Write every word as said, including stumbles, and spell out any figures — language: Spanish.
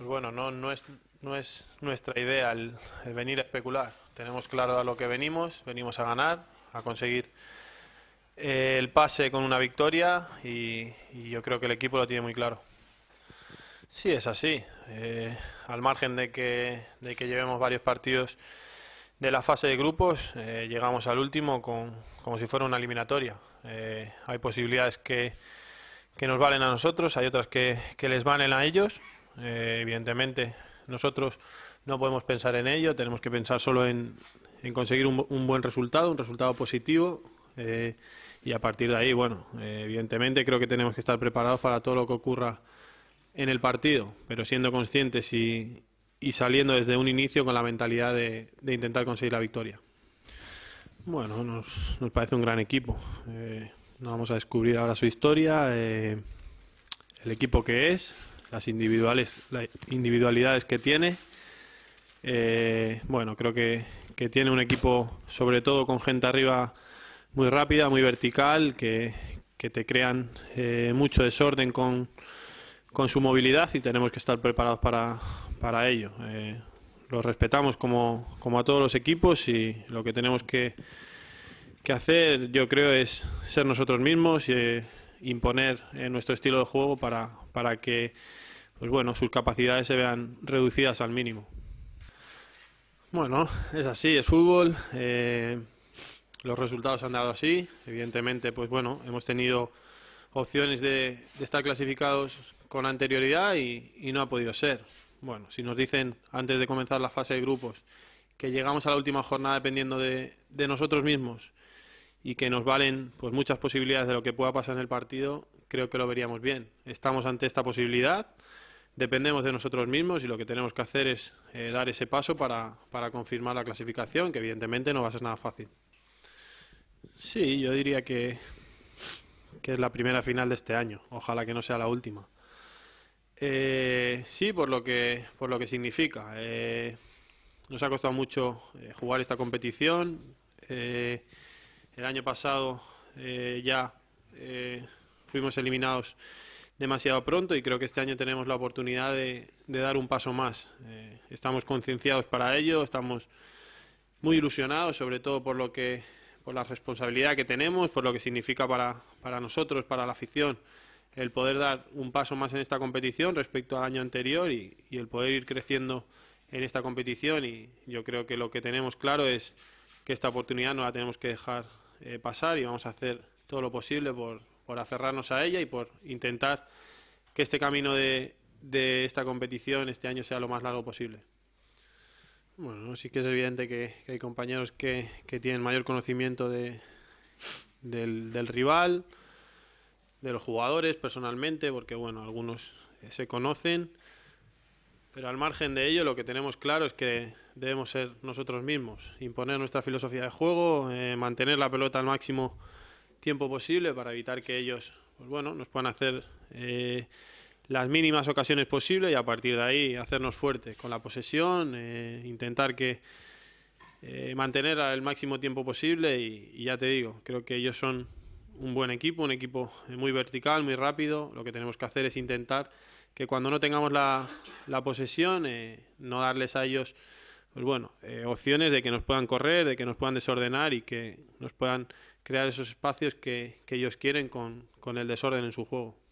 Pues bueno, no, no es, no es nuestra idea el, el venir a especular. Tenemos claro a lo que venimos, venimos a ganar, a conseguir eh, el pase con una victoria y, y yo creo que el equipo lo tiene muy claro. Sí, es así. Eh, al margen de que, de que llevemos varios partidos de la fase de grupos, eh, llegamos al último con, como si fuera una eliminatoria. Eh, hay posibilidades que, que nos valen a nosotros, hay otras que, que les valen a ellos. Eh, evidentemente nosotros no podemos pensar en ello, tenemos que pensar solo en, en conseguir un, un buen resultado, un resultado positivo eh, y a partir de ahí, bueno, eh, evidentemente creo que tenemos que estar preparados para todo lo que ocurra en el partido, pero siendo conscientes y, y saliendo desde un inicio con la mentalidad de, de intentar conseguir la victoria. Bueno, nos, nos parece un gran equipo, eh, no vamos a descubrir ahora su historia, eh, el equipo que es, las individuales, las individualidades que tiene. Eh, bueno, creo que, que tiene un equipo, sobre todo con gente arriba muy rápida, muy vertical, que, que te crean eh, mucho desorden con, con su movilidad y tenemos que estar preparados para, para ello. Eh, los respetamos como, como a todos los equipos y lo que tenemos que, que hacer, yo creo, es ser nosotros mismos y eh, imponer eh, nuestro estilo de juego para, para que pues bueno, sus capacidades se vean reducidas al mínimo. Bueno, es así, es fútbol, eh, los resultados han dado así, evidentemente pues bueno, hemos tenido opciones de, de estar clasificados con anterioridad y, y no ha podido ser. Bueno, si nos dicen antes de comenzar la fase de grupos que llegamos a la última jornada dependiendo de, de nosotros mismos y que nos valen pues muchas posibilidades de lo que pueda pasar en el partido, creo que lo veríamos bien. Estamos ante esta posibilidad, dependemos de nosotros mismos y lo que tenemos que hacer es eh, dar ese paso para, para confirmar la clasificación, que evidentemente no va a ser nada fácil. Sí, yo diría que, que es la primera final de este año, ojalá que no sea la última. Eh, sí, por lo que, por lo que significa. Eh, nos ha costado mucho eh, jugar esta competición. Eh, El año pasado eh, ya eh, fuimos eliminados demasiado pronto y creo que este año tenemos la oportunidad de, de dar un paso más. Eh, estamos concienciados para ello, estamos muy ilusionados, sobre todo por lo que, por la responsabilidad que tenemos, por lo que significa para, para nosotros, para la afición, el poder dar un paso más en esta competición respecto al año anterior y, y el poder ir creciendo en esta competición. Y yo creo que lo que tenemos claro es que esta oportunidad no la tenemos que dejar Eh, pasar y vamos a hacer todo lo posible por, por aferrarnos a ella y por intentar que este camino de, de esta competición este año sea lo más largo posible. Bueno, sí que es evidente que, que hay compañeros que, que tienen mayor conocimiento de, del, del rival, de los jugadores personalmente, porque bueno, algunos eh, se conocen, pero al margen de ello lo que tenemos claro es que debemos ser nosotros mismos, imponer nuestra filosofía de juego, eh, mantener la pelota al máximo tiempo posible para evitar que ellos pues bueno, nos puedan hacer eh, las mínimas ocasiones posibles y a partir de ahí hacernos fuertes con la posesión, eh, intentar que eh, mantener el máximo tiempo posible y, y ya te digo, creo que ellos son un buen equipo, un equipo muy vertical, muy rápido. Lo que tenemos que hacer es intentar que cuando no tengamos la, la posesión, eh, no darles a ellos pues bueno, eh, opciones de que nos puedan correr, de que nos puedan desordenar y que nos puedan crear esos espacios que, que ellos quieren con, con el desorden en su juego.